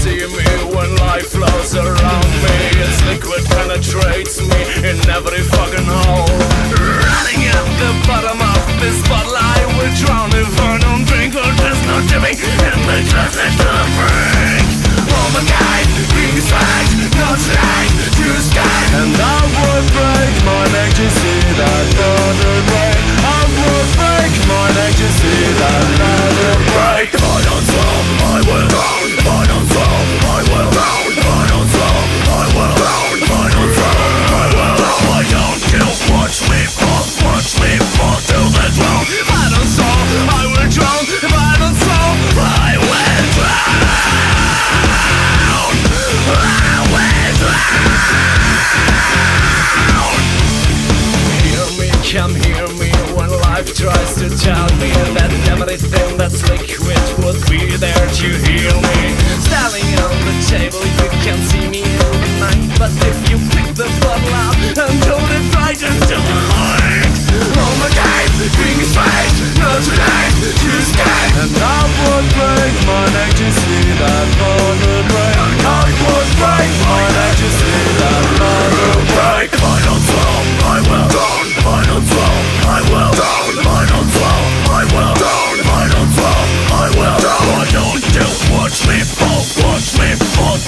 see me when life flows around me. Its liquid penetrates me in every fucking hole. Running at the bottom of this bottle, I will drown if I don't drink, or there's no Jimmy in the closet to the brink. Woman guide, green flags, no drag, you sky. And I would break my neck to see that other way. I would break my neck to see that other way. If I don't stop, I will drown. If I don't stop, I will drown. If I don't stop, I will drown. If I don't stop, I will drown. I don't kill, watch me fall till the drown. If I don't stop, I will drown. If I don't stop, I will drown. I will drown. Hear me, come hear me when life tries to tell me that everything that's liquid would be there to heal me. Standing on the table, you can't see me in the night, but if you pick the bottle up and hold it right until the light. Oh my God, drink is fine, no tonight, to sky. And I would break my neck to see that bottle break. I would break my neck to see that bottle break. If I don't stop, I will drown. If I don't stop, I will drown. If I don't stop, I will drown. If I don't stop, I will drown. I don't kill, watch me fall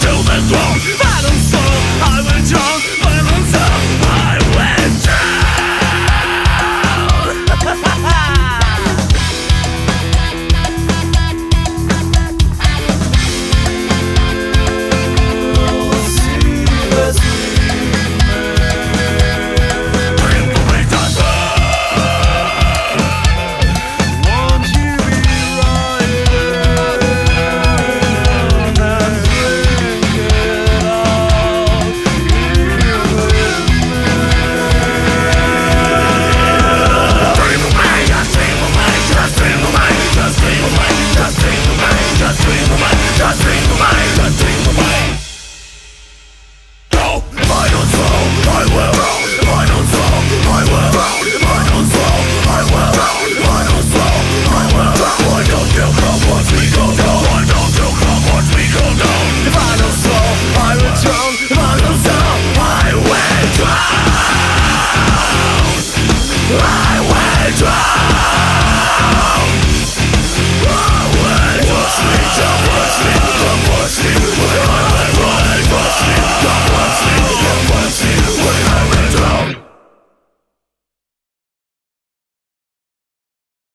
till the drown. If I don't stop, I will drown. If I don't stop, I will drown. I will drown.